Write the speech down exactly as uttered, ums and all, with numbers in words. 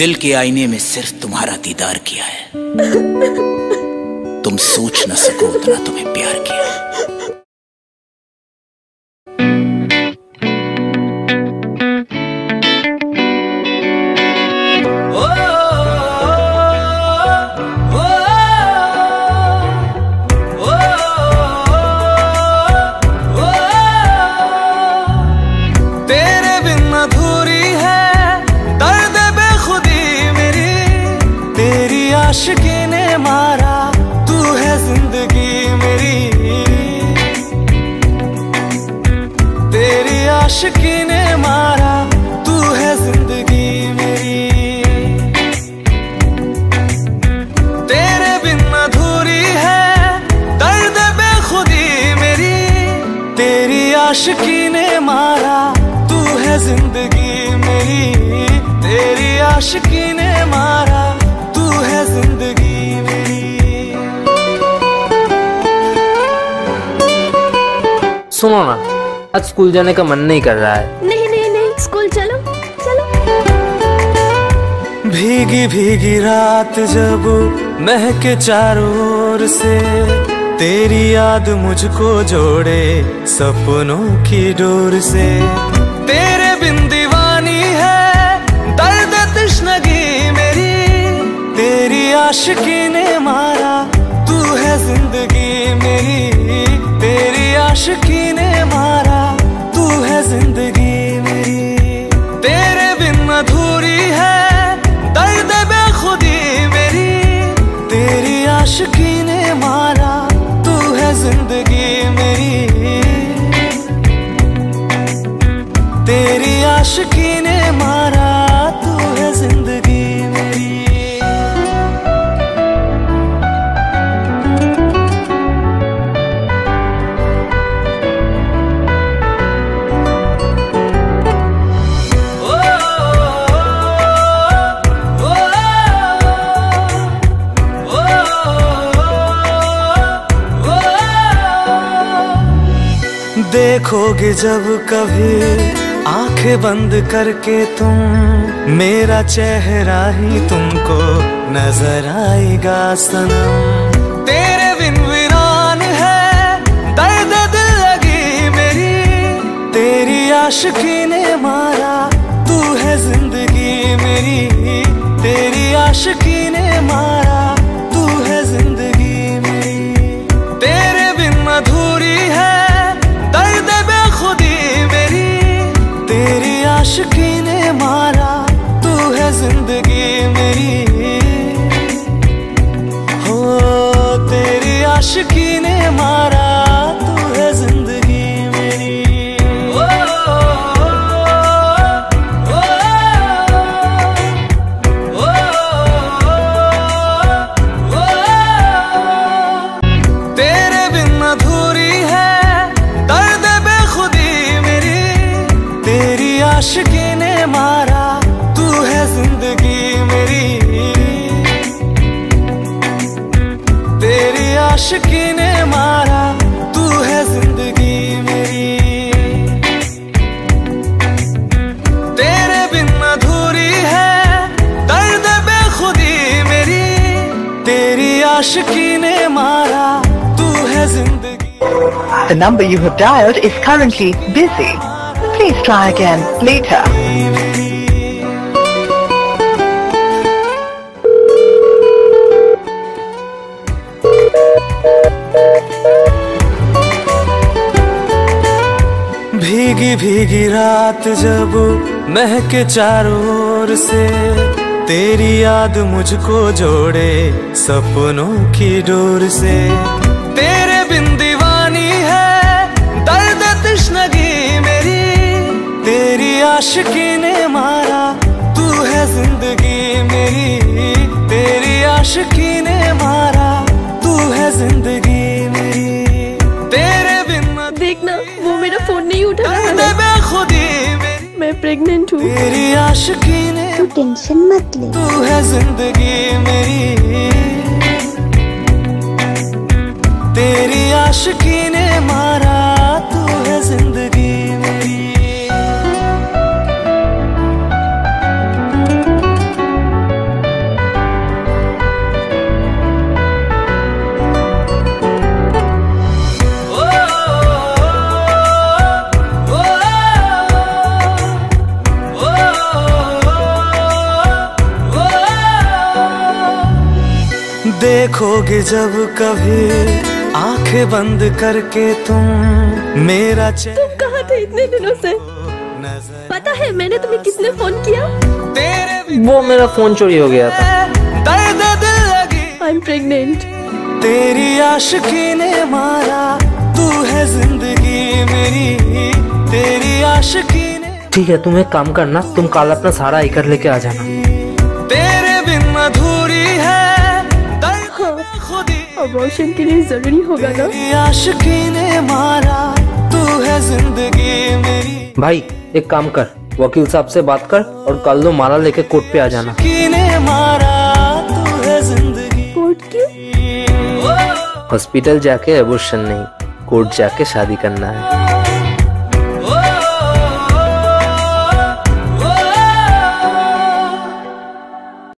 दिल के आईने में सिर्फ तुम्हारा दीदार किया है, तुम सोच न सको उतना तुम्हें प्यार किया है। आशिकी ने मारा, तू है जिंदगी मेरी। तेरी आशिकी ने मारा, तू है जिंदगी मेरी। तेरे बिन अधूरी है दर्द बेखुदी मेरी। तेरी आशिकी ने मारा, तू है जिंदगी मेरी। तेरी आशिकी ने मारा, तू है जिंदगी मेरी। सुनो ना, आज स्कूल जाने का मन नहीं कर रहा है। नहीं नहीं नहीं, स्कूल चलो चलो। भीगी भीगी रात जब महके चारों ओर से, तेरी याद मुझको जोड़े सपनों की डोर से। तेरे बिन दीवानी है दर्द तश्नगी मेरी। तेरी आशिकी ने मारा, तू है जिंदगी मेरी। तेरी आशिकी ने मारा, तू है जिंदगी मेरी। तेरे बिन अधूरी है दर्द बेखुदी मेरी। तेरी आशिकी ने मारा, तू है जिंदगी मेरी। तेरी आशिकी ने मारा, तू है जिंदगी मेरी। देखोगे जब कभी आंखें बंद करके तुम, मेरा चेहरा ही तुमको नजर आएगा सनम। तेरे बिन वीरान है दर्द दिल लगी मेरी। तेरी आशिकी ने मारा, तू है जिंदगी मेरी। तेरी आशिकी ने मारा, तू है जिंदगी मेरी। तेरे बिन अधूरी है दर्द बेखुदी मेरी। तेरी आशिकी ने मारा, तू है जिंदगी मेरी। हो तेरी आशिकी ने मारा, तू है जिंदगी मेरी। तेरे बिन अधूरी है दर्द बेखुदी मेरी। तेरी आशिकी ने मारा, तू है जिंदगी मेरी। तेरी आशिकी ने मारा, तू है जिंदगी मेरी। तेरे बिन अधूरी है दर्द बेखुदी मेरी। तेरी आशिकी ने मारा, तू है जिंदगी। The number you have dialed is currently busy. Please try again later. भीगी भीगी रात जब महके चारों ओर से, तेरी याद मुझको जोड़े सपनों की डोर से। तेरे बिन आशिकी ने मारा, तू है जिंदगी मेरी। तेरी आशिकी ने मारा, तू है जिंदगी मेरी। तेरे बिना देखना वो मेरा फोन नहीं उठा रहा है, मैं प्रेग्नेंट हूँ। तेरी आशिकी ने, तू टेंशन मत ले, तू है जिंदगी मेरी। तेरी आशिकी ने मारा, तू है जिंदगी मेरी। देखोगे जब कभी आंखें बंद करके तुम मेरा चेहरा। तुम कहाँ थे इतने दिनों से? पता है मैंने तुम्हें किसने फोन किया? तेरे वो मेरा फोन चोरी हो गया था। दर्द दिल लगी। I'm pregnant। तेरी आशिकी ने मारा, तू है जिंदगी मेरी, तेरी आशिकी ने। ठीक है तुम एक काम करना, तुम कल अपना सारा आइकर लेके आ जाना। तेरे बिन अधूरी है खुद ही, अबॉर्शन के लिए जरूरी होगा ना। तेरी आशिकी ने मारा, तू है जिंदगी मेरी। भाई एक काम कर, वकील साहब से बात कर और कल दो माला लेके कोर्ट पे आ जाना। कोर्ट क्यों? हॉस्पिटल जाके एबॉर्शन नहीं, कोर्ट जाके शादी करना है।